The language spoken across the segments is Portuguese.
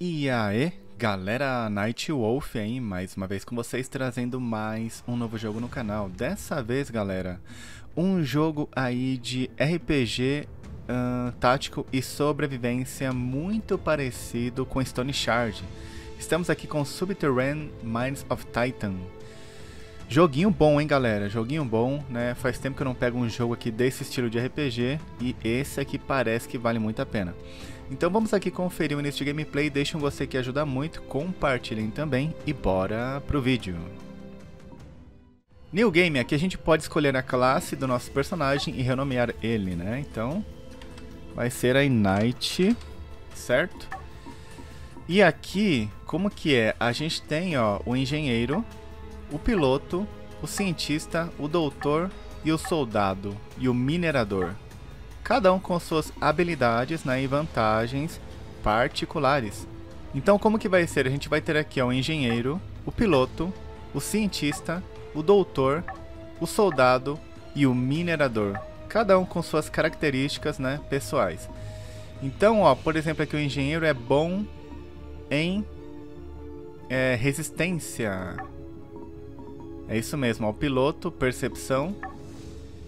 E aí, galera, Nightwolf aí, mais uma vez com vocês, trazendo mais um novo jogo no canal. Dessa vez, galera, um jogo aí de RPG tático e sobrevivência muito parecido com Stoneshard. Estamos aqui com Subterrain: Mines of Titan. Joguinho bom, hein, galera? Joguinho bom, né? Faz tempo que eu não pego um jogo aqui desse estilo de RPG e esse aqui parece que vale muito a pena. Então vamos aqui conferir o início de gameplay, deixem um gostei que ajuda muito, compartilhem também e bora pro vídeo. New Game, aqui a gente pode escolher a classe do nosso personagem e renomear ele, né? Então vai ser a Knight, certo? E aqui, como que é? A gente tem, ó, o engenheiro, o piloto, o cientista, o doutor e o soldado e o minerador. Cada um com suas habilidades, né, e vantagens particulares. Então como que vai ser? A gente vai ter aqui, ó, o engenheiro, o piloto, o cientista, o doutor, o soldado e o minerador. Cada um com suas características, né, pessoais. Então, ó, por exemplo, aqui o engenheiro é bom em resistência. É isso mesmo, ó, o piloto, percepção.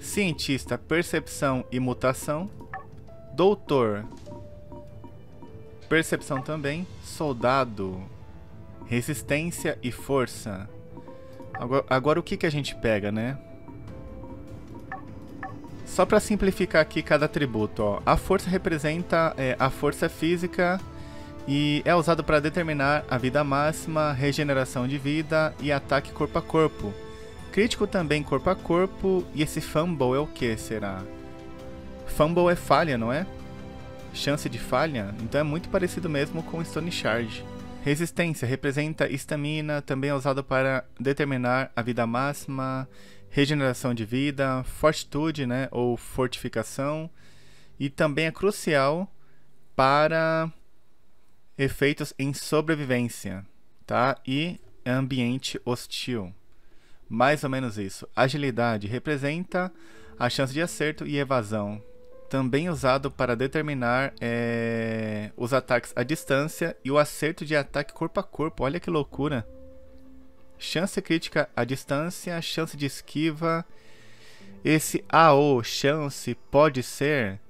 Cientista, percepção e mutação. Doutor, percepção também. Soldado, resistência e força. Agora o que a gente pega, né? Só para simplificar aqui cada atributo, ó. A força representa a força física e é usado para determinar a vida máxima, regeneração de vida e ataque corpo a corpo. Crítico também corpo a corpo. E esse fumble é o que, será? Fumble é falha, não é? Chance de falha? Então é muito parecido mesmo com Stoneshard. Resistência representa estamina, também é usado para determinar a vida máxima, regeneração de vida, fortitude, né? Ou fortificação. E também é crucial para efeitos em sobrevivência, tá? E ambiente hostil. Mais ou menos isso. Agilidade representa a chance de acerto e evasão. Também usado para determinar os ataques à distância e o acerto de ataque corpo a corpo. Olha que loucura. Chance crítica à distância, chance de esquiva. Esse AO, chance, pode ser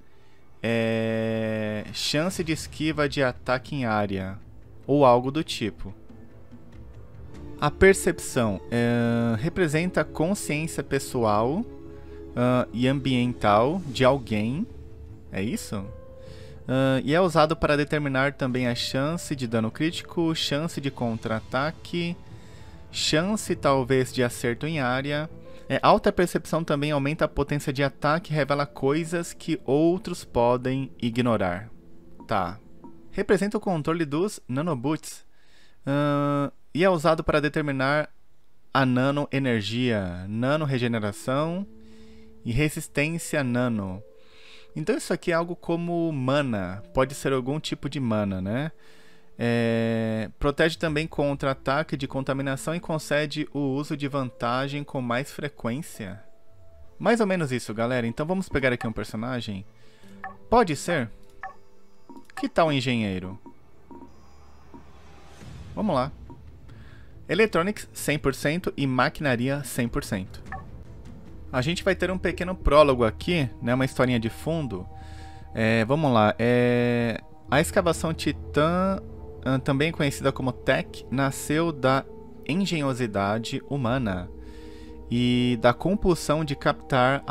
chance de esquiva de ataque em área ou algo do tipo. A percepção representa a consciência pessoal e ambiental de alguém, é isso? E é usado para determinar também a chance de dano crítico, chance de contra-ataque, chance talvez de acerto em área. Alta percepção também aumenta a potência de ataque e revela coisas que outros podem ignorar. Tá. Representa o controle dos nanobots. E é usado para determinar a nano energia, nano regeneração e resistência nano. Então isso aqui é algo como mana, pode ser algum tipo de mana, né? Protege também contra ataque de contaminação e concede o uso de vantagem com mais frequência. Mais ou menos isso, galera. Então vamos pegar aqui um personagem. Pode ser? Que tal engenheiro? Vamos lá. Electronics 100% e maquinaria 100%. A gente vai ter um pequeno prólogo aqui, né? Uma historinha de fundo. Vamos lá. A escavação Titã, também conhecida como Tech, nasceu da engenhosidade humana e da compulsão de captar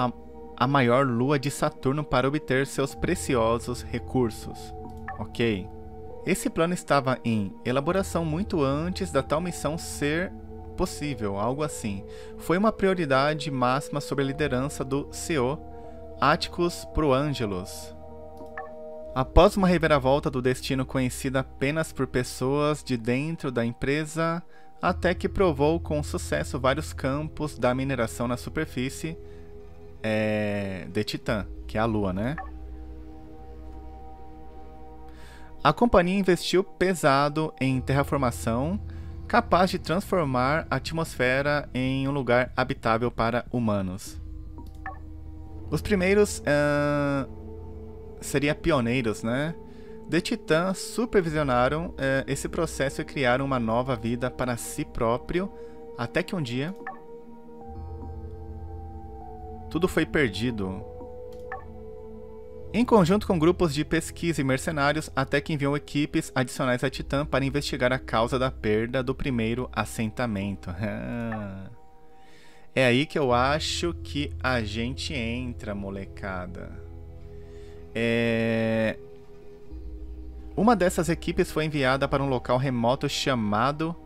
a maior lua de Saturno para obter seus preciosos recursos. Ok. Esse plano estava em elaboração muito antes da tal missão ser possível, algo assim. Foi uma prioridade máxima sob a liderança do CEO, Atticus pro Angelos. Após uma reviravolta do destino conhecida apenas por pessoas de dentro da empresa, a Tech provou com sucesso vários campos da mineração na superfície de Titã, que é a Lua, né? A companhia investiu pesado em terraformação, capaz de transformar a atmosfera em um lugar habitável para humanos. Os primeiros seriam pioneiros, né, The Titã supervisionaram esse processo e criaram uma nova vida para si próprio, até que um dia tudo foi perdido. Em conjunto com grupos de pesquisa e mercenários, até que enviou equipes adicionais a Titã para investigar a causa da perda do primeiro assentamento. É aí que eu acho que a gente entra, molecada. Uma dessas equipes foi enviada para um local remoto chamado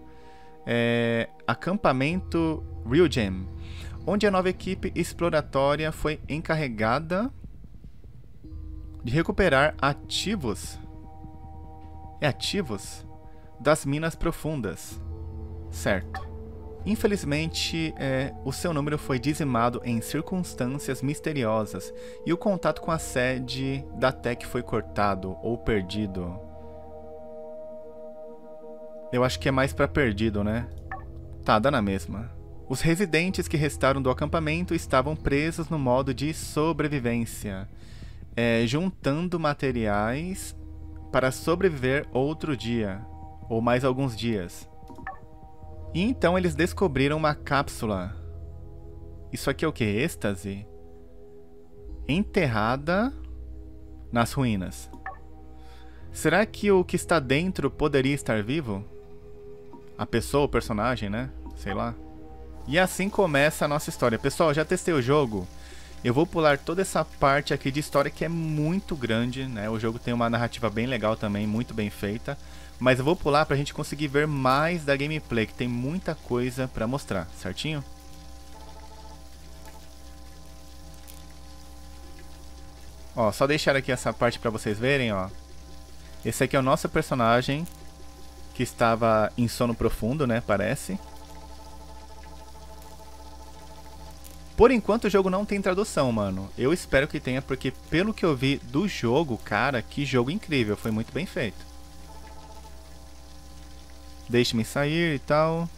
Acampamento Rio Gem, onde a nova equipe exploratória foi encarregada de recuperar ativos das minas profundas, certo? Infelizmente, o seu número foi dizimado em circunstâncias misteriosas e o contato com a sede da Tech foi cortado ou perdido. Eu acho que é mais pra perdido, né? Tá, dá na mesma. Os residentes que restaram do acampamento estavam presos no modo de sobrevivência, juntando materiais para sobreviver outro dia, ou mais alguns dias. E então eles descobriram uma cápsula. Isso aqui é o que? Êxtase? Enterrada nas ruínas. Será que o que está dentro poderia estar vivo? A pessoa, o personagem, né? Sei lá. E assim começa a nossa história. Pessoal, já testei o jogo. Eu vou pular toda essa parte aqui de história que é muito grande, né? O jogo tem uma narrativa bem legal também, muito bem feita. Mas eu vou pular pra gente conseguir ver mais da gameplay, que tem muita coisa pra mostrar, certinho? Ó, só deixar aqui essa parte pra vocês verem, ó. Esse aqui é o nosso personagem, que estava em sono profundo, né? Parece. Por enquanto o jogo não tem tradução, mano. Eu espero que tenha, porque pelo que eu vi do jogo, cara, que jogo incrível. Foi muito bem feito. Deixe-me sair e tal.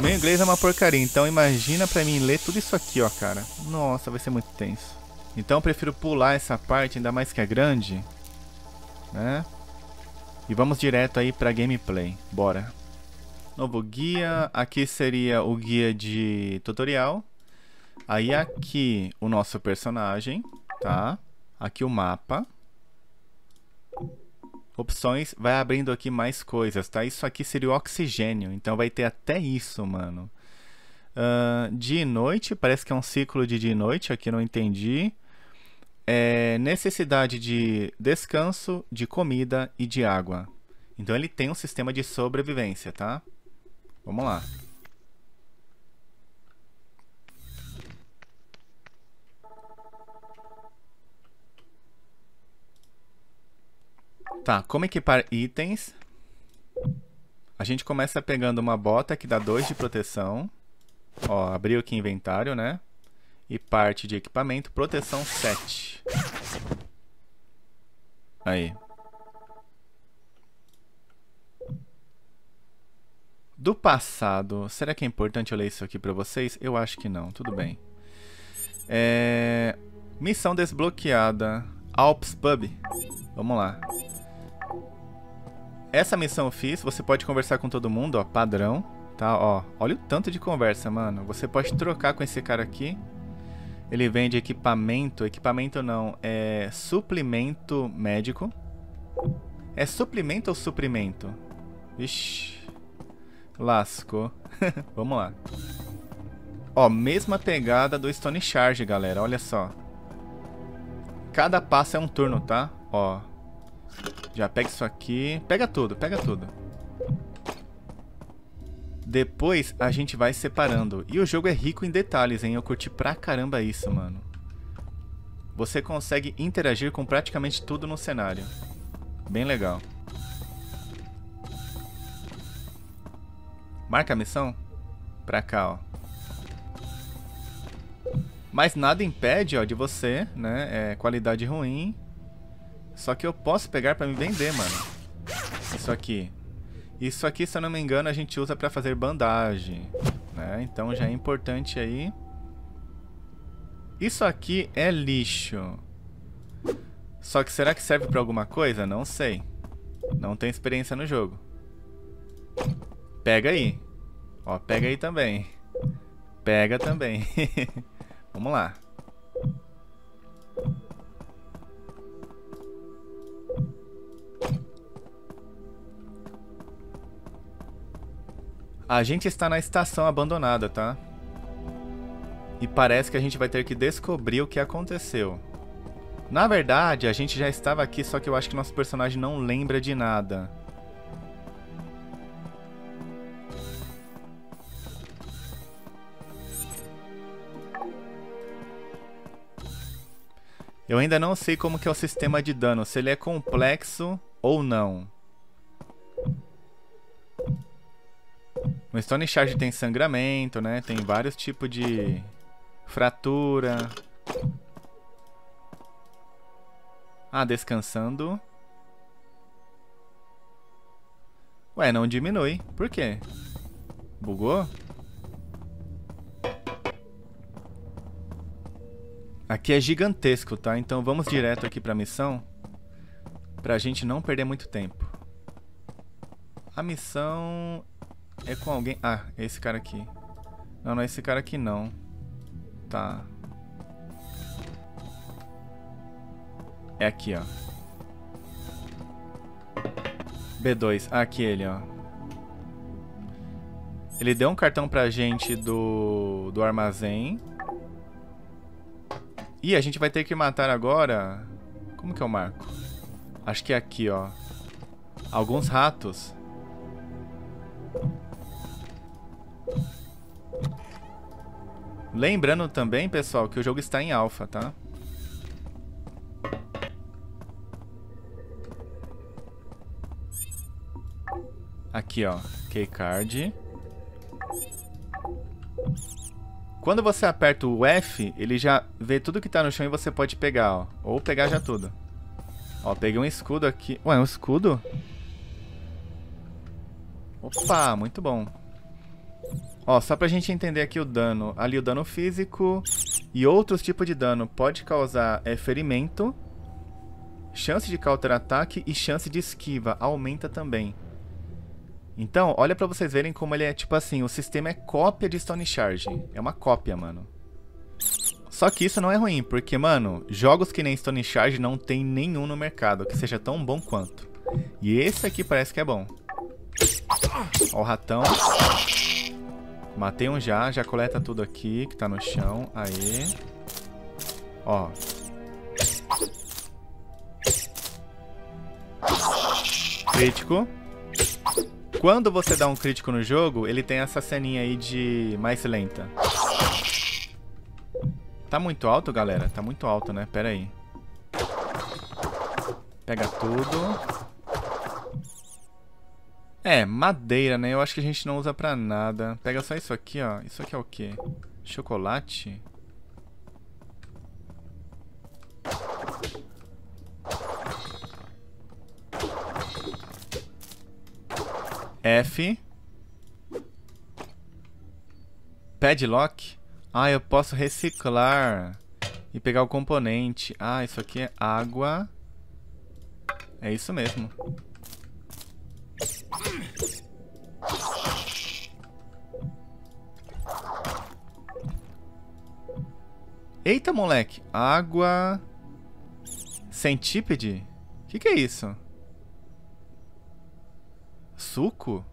Meu inglês é uma porcaria, então imagina pra mim ler tudo isso aqui, ó, cara. Nossa, vai ser muito tenso. Então eu prefiro pular essa parte, ainda mais que é grande, né? E vamos direto aí pra gameplay. Bora. Novo guia, aqui seria o guia de tutorial. Aí aqui o nosso personagem, tá? Aqui o mapa. Opções, vai abrindo aqui mais coisas, tá? Isso aqui seria o oxigênio, então vai ter até isso, mano. Dia e noite, parece que é um ciclo de dia e noite, aqui não entendi. Necessidade de descanso, de comida e de água. Então ele tem um sistema de sobrevivência, tá? Vamos lá. Tá, como equipar itens? A gente começa pegando uma bota que dá 2 de proteção. Ó, abriu aqui inventário, né? E parte de equipamento, proteção 7. Aí. Do passado, será que é importante eu ler isso aqui pra vocês? Eu acho que não, tudo bem. Missão desbloqueada, Alps Pub. Vamos lá. Essa missão eu fiz, você pode conversar com todo mundo, ó, padrão, tá, ó. Olha o tanto de conversa, mano. Você pode trocar com esse cara aqui. Ele vende equipamento, suplemento médico. É suplemento ou suprimento? Ixi, lascou. Vamos lá. Ó, mesma pegada do Stoneshard, galera, olha só. Cada passo é um turno, tá? Ó. Já pega isso aqui. Pega tudo, pega tudo. Depois a gente vai separando. E o jogo é rico em detalhes, hein? Eu curti pra caramba isso, mano. Você consegue interagir com praticamente tudo no cenário. Bem legal. Marca a missão? Pra cá, ó. Mas nada impede, ó, de você, né? Qualidade ruim. Só que eu posso pegar pra me vender, mano. Isso aqui. Isso aqui, se eu não me engano, a gente usa pra fazer bandagem, né? Então já é importante aí. Isso aqui é lixo. Só que será que serve pra alguma coisa? Não sei. Não tenho experiência no jogo. Pega aí. Ó, pega aí também. Pega também. Vamos lá. A gente está na estação abandonada, tá? E parece que a gente vai ter que descobrir o que aconteceu. Na verdade, a gente já estava aqui, só que eu acho que nosso personagem não lembra de nada. Eu ainda não sei como que é o sistema de dano, se ele é complexo ou não. No Stoneshard tem sangramento, né? Tem vários tipos de fratura. Ah, descansando. Ué, não diminui. Por quê? Bugou? Aqui é gigantesco, tá? Então vamos direto aqui pra missão, pra gente não perder muito tempo. A missão... é com alguém... ah, é esse cara aqui. Não, não é esse cara aqui não. Tá. É aqui, ó. B2. Ah, aqui ele, ó. Ele deu um cartão pra gente do armazém. Ih, a gente vai ter que matar agora... como que eu marco? Acho que é aqui, ó. Alguns ratos. Lembrando também, pessoal, que o jogo está em alfa, tá? Aqui, ó. Keycard. Quando você aperta o F, ele já vê tudo que tá no chão e você pode pegar, ó. Ou pegar já tudo. Ó, peguei um escudo aqui. Ué, um escudo? Opa, muito bom. Ó, só pra gente entender aqui o dano. Ali o dano físico e outros tipos de dano. Pode causar ferimento, chance de counter-ataque e chance de esquiva. Aumenta também. Então, olha pra vocês verem como ele é tipo assim. O sistema é cópia de Stoneshard. É uma cópia, mano. Só que isso não é ruim, porque, mano, jogos que nem Stoneshard não tem nenhum no mercado que seja tão bom quanto. E esse aqui parece que é bom. Ó o ratão. Matei um já, já coleta tudo aqui que tá no chão. Aê. Ó. Crítico. Quando você dá um crítico no jogo, ele tem essa ceninha aí de mais lenta. Tá muito alto, galera? Tá muito alto, né? Pera aí. Pega tudo. É, madeira, né? Eu acho que a gente não usa pra nada. Pega só isso aqui, ó. Isso aqui é o quê? Chocolate? F. Padlock. Ah, eu posso reciclar e pegar o componente. Ah, isso aqui é água. É isso mesmo. Eita, moleque. Água. Centípede? Que é isso? Suco?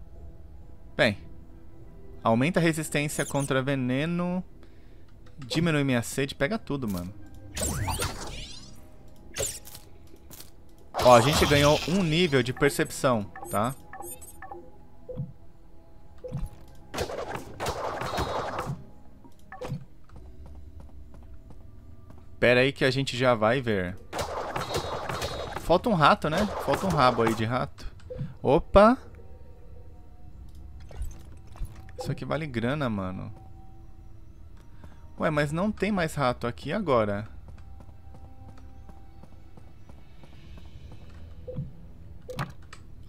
Bem. Aumenta a resistência contra veneno. Diminui minha sede. Pega tudo, mano. Ó, a gente ganhou um nível de percepção, tá? Pera aí que a gente já vai ver. Falta um rato, né? Falta um rabo aí de rato. Opa! Isso aqui vale grana, mano. Ué, mas não tem mais rato aqui agora.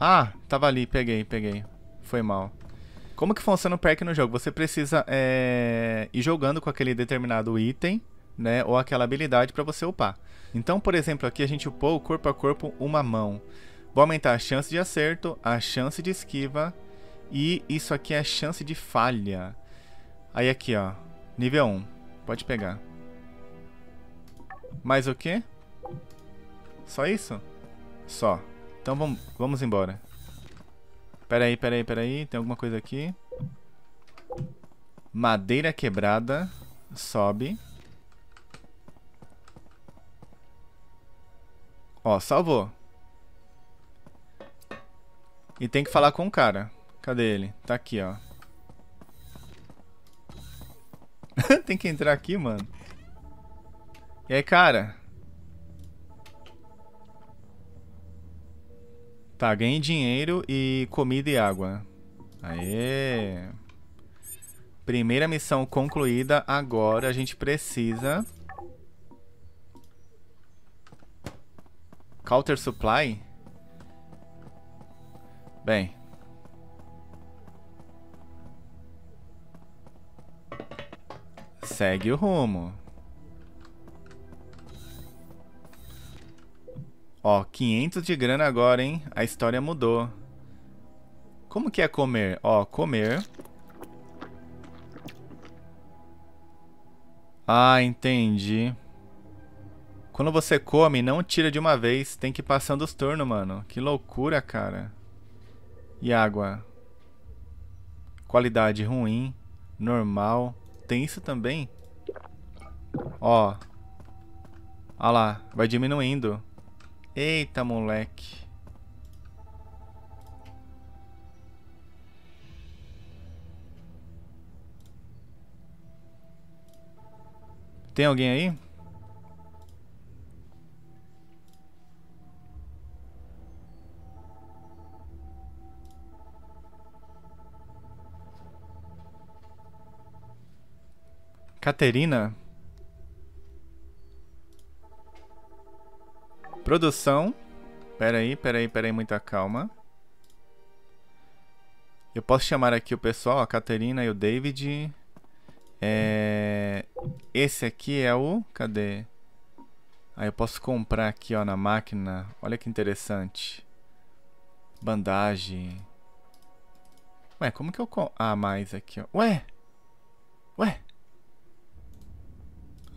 Ah, tava ali. Peguei, peguei. Foi mal. Como que funciona o perk no jogo? Você precisa ir jogando com aquele determinado item né, ou aquela habilidade para você upar. Então, por exemplo, aqui a gente upou corpo a corpo uma mão. Vou aumentar a chance de acerto, a chance de esquiva e isso aqui é a chance de falha. Aí aqui, ó, nível 1. Pode pegar. Mais o quê? Só isso? Só. Então vamos embora. Peraí. Tem alguma coisa aqui. Madeira quebrada. Sobe. Ó, salvou. E tem que falar com o cara. Cadê ele? Tá aqui, ó. Tem que entrar aqui, mano. E aí, cara? Tá, ganhei dinheiro e comida e água. Aê! Primeira missão concluída. Agora a gente precisa... Counter Supply? Bem... Segue o rumo. Ó, 500 de grana agora, hein? A história mudou. Como que é comer? Ó, comer. Ah, entendi. Quando você come, não tira de uma vez. Tem que ir passando os turnos, mano. Que loucura, cara. E água? Qualidade ruim. Normal. Tem isso também. Ó. Olha lá. Vai diminuindo. Eita, moleque. Tem alguém aí? Caterina. Produção. Peraí, muita calma. Eu posso chamar aqui o pessoal, a Caterina e o David. Esse aqui é o... Cadê? Ah, eu posso comprar aqui, ó, na máquina. Olha que interessante. Bandagem. Ué, como que eu... Ah, mais aqui, ó. Ué.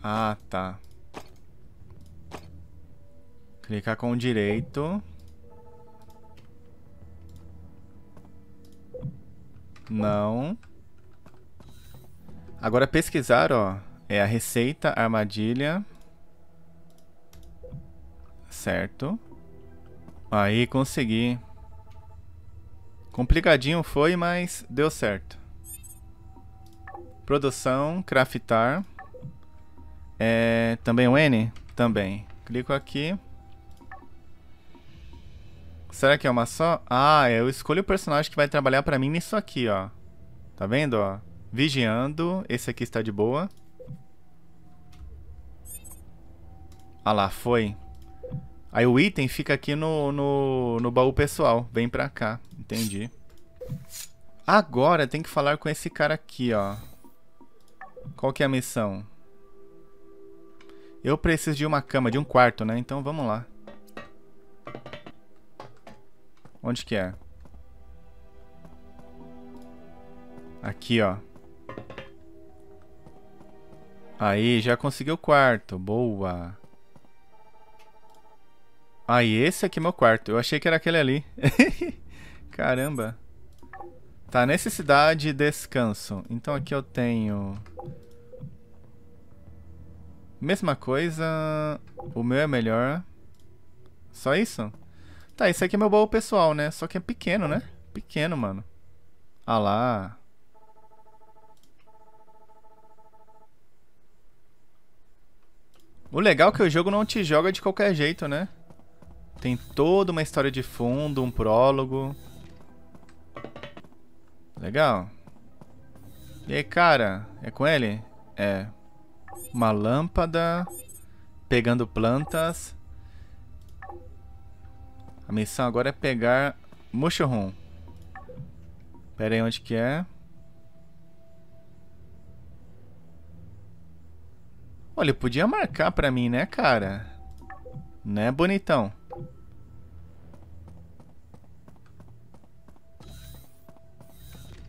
Ah, tá. Clicar com o direito. Não. Agora pesquisar, ó. É a receita, armadilha. Certo. Aí, consegui. Complicadinho foi, mas deu certo. Produção, craftar. Também o N? Também. Clico aqui. Será que é uma só? Ah, eu escolho o personagem que vai trabalhar pra mim nisso aqui, ó. Tá vendo, ó? Vigiando. Esse aqui está de boa. Ah lá, foi. Aí o item fica aqui no baú pessoal. Vem pra cá. Entendi. Agora tem que falar com esse cara aqui, ó. Qual que é a missão? Eu preciso de uma cama, de um quarto, né? Então vamos lá. Onde que é? Aqui, ó. Aí, já consegui o quarto. Boa. Aí, esse aqui é meu quarto. Eu achei que era aquele ali. Caramba. Tá, necessidade de descanso. Então aqui eu tenho... Mesma coisa, o meu é melhor. Só isso? Tá, esse aqui é meu baú pessoal, né? Só que é pequeno, né? Pequeno, mano. Ah lá. O legal é que o jogo não te joga de qualquer jeito, né? Tem toda uma história de fundo, um prólogo. Legal. E aí, cara? É com ele? É. Uma lâmpada. Pegando plantas. A missão agora é pegar mushroom. Pera aí, onde que é? Olha, podia marcar pra mim, né, cara? Né, bonitão?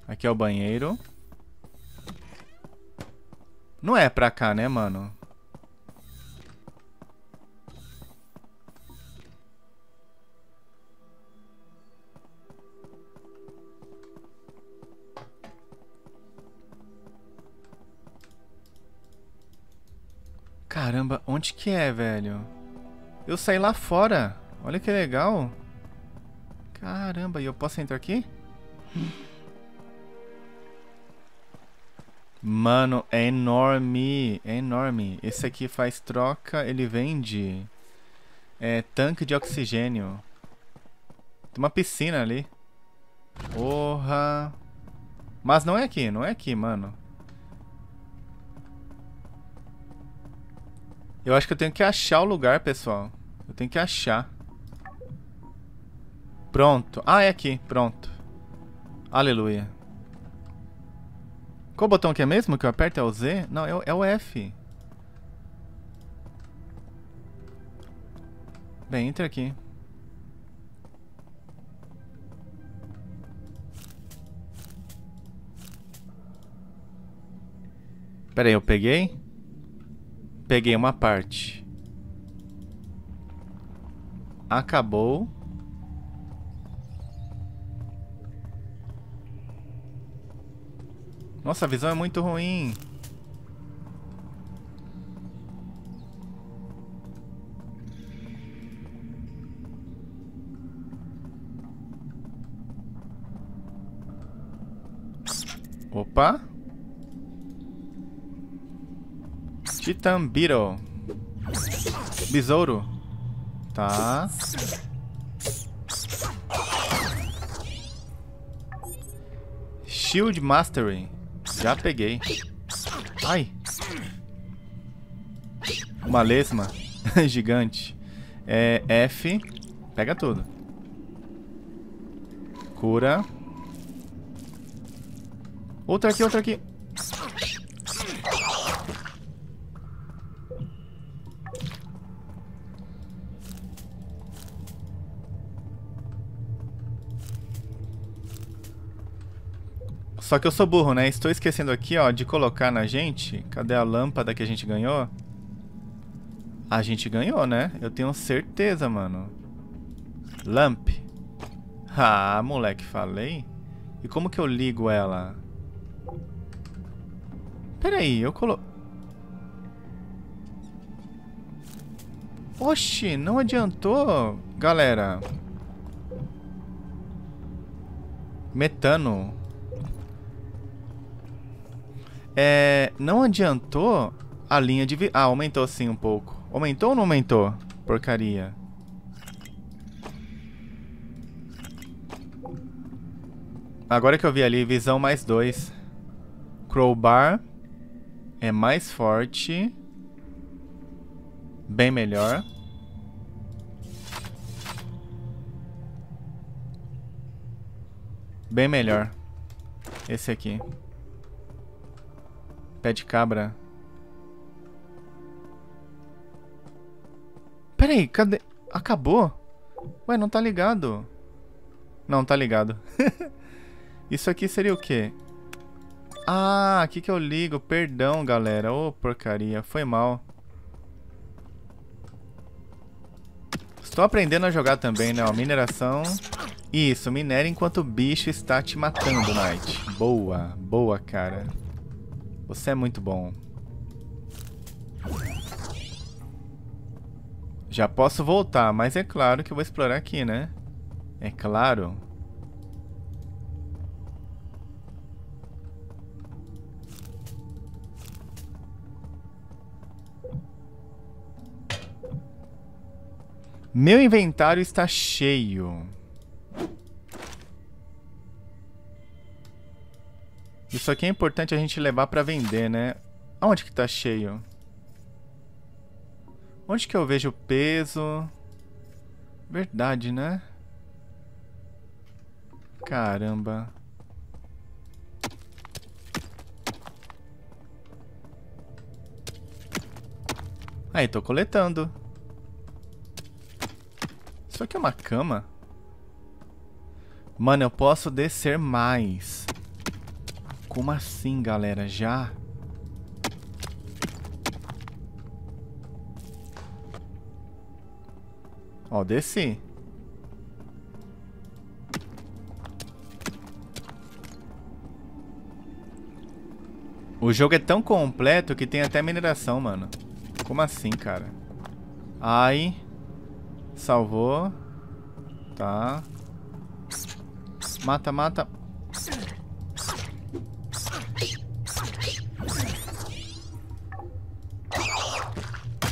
Aqui é o banheiro. Não é pra cá, né, mano? Caramba, onde que é, velho? Eu saí lá fora. Olha que legal. Caramba, e eu posso entrar aqui? Mano, é enorme. É enorme. Esse aqui faz troca, ele vende. É tanque de oxigênio. Tem uma piscina ali. Porra. Mas não é aqui, não é aqui, mano. Eu acho que eu tenho que achar o lugar, pessoal. Eu tenho que achar. Pronto. Ah, é aqui. Pronto. Aleluia. Qual botão que é mesmo que eu aperto? É o Z? Não, é o F. Bem, entra aqui. Pera aí, eu peguei? Peguei uma parte. Acabou. Nossa, a visão é muito ruim. Opa. Titã Beetle. Besouro. Tá. Shield Mastery. Já peguei. Ai. Uma lesma gigante. É F. Pega tudo. Cura. Outra aqui, outra aqui. Só que eu sou burro, né? Estou esquecendo aqui, ó, de colocar na gente... Cadê a lâmpada que a gente ganhou? A gente ganhou, né? Eu tenho certeza, mano. Lamp. Ah, moleque, falei. E como que eu ligo ela? Pera aí, eu colo... Oxi, não adiantou, galera. Metano. É, não adiantou a linha de... Ah, aumentou sim um pouco. Aumentou ou não aumentou? Porcaria. Agora que eu vi ali, visão mais 2. Crowbar é mais forte. Bem melhor. Bem melhor. Esse aqui. Pé de cabra. Pera aí, cadê? Acabou? Ué, não tá ligado. Não, tá ligado. Isso aqui seria o quê? Ah, aqui que eu ligo. Perdão, galera. Ô, porcaria. Foi mal. Estou aprendendo a jogar também, né? Ó, mineração. Isso, minera enquanto o bicho está te matando, Knight. Boa, boa, cara. Você é muito bom. Já posso voltar, mas é claro que eu vou explorar aqui, né? É claro. Meu inventário está cheio. Isso aqui é importante a gente levar pra vender, né? Aonde que tá cheio? Onde que eu vejo o peso? Verdade, né? Caramba. Aí, tô coletando. Isso aqui é uma cama? Mano, eu posso descer mais. Como assim, galera? Já? Ó, desci. O jogo é tão completo que tem até mineração, mano. Como assim, cara? Ai. Salvou. Tá. Mata, mata.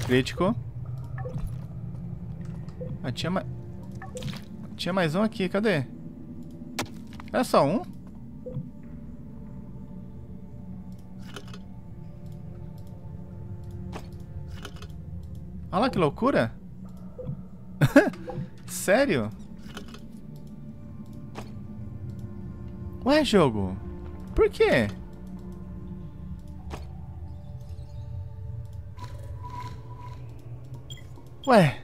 Crítico. Ah, tinha mais um aqui, cadê? Era só um? Olha lá que loucura. Sério? Ué, jogo? Por quê? Ué.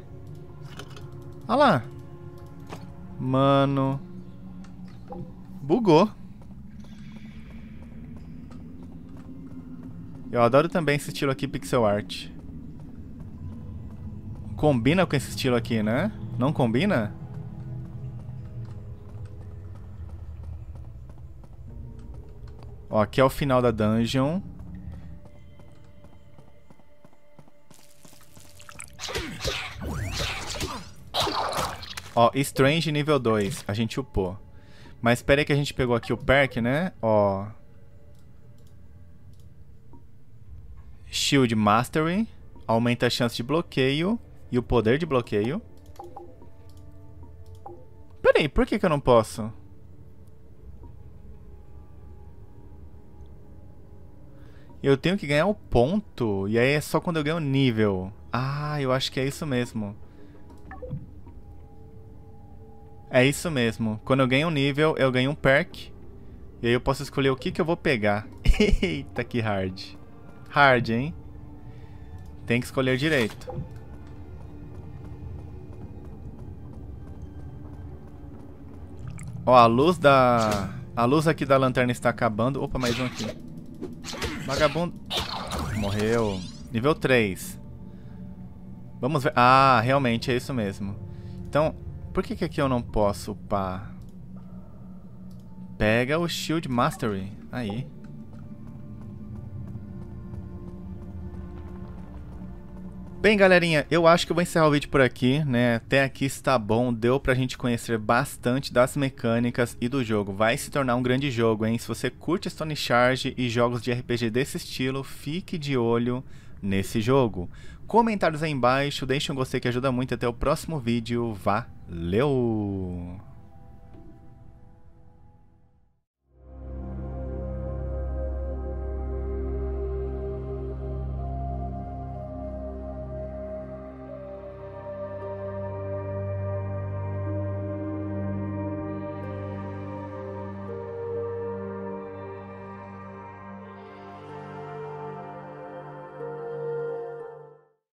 Olha lá. Mano. Bugou. Eu adoro também esse estilo aqui, pixel art. Combina com esse estilo aqui, né? Não combina? Ó, aqui é o final da dungeon. Ó, Strange nível 2. A gente upou. Mas espera aí que a gente pegou aqui o perk, né? Ó. Shield Mastery. Aumenta a chance de bloqueio e o poder de bloqueio. Pera aí, por que que eu não posso? Eu tenho que ganhar o ponto. E aí é só quando eu ganho o nível. Ah, eu acho que é isso mesmo. É isso mesmo. Quando eu ganho um nível, eu ganho um perk. E aí eu posso escolher o que que eu vou pegar. Eita, que hard. Hard, hein? Tem que escolher direito. Ó, a luz da... A luz aqui da lanterna está acabando. Opa, mais um aqui. Vagabundo. Morreu. Nível 3. Vamos ver... Ah, realmente é isso mesmo. Então... Por que que aqui eu não posso upar? Pega o Shield Mastery. Aí. Bem, galerinha, eu acho que eu vou encerrar o vídeo por aqui, né? Até aqui está bom. Deu pra gente conhecer bastante das mecânicas e do jogo. Vai se tornar um grande jogo, hein? Se você curte Stoneshard e jogos de RPG desse estilo, fique de olho nesse jogo. Comentários aí embaixo, deixa um gostei que ajuda muito. Até o próximo vídeo, valeu!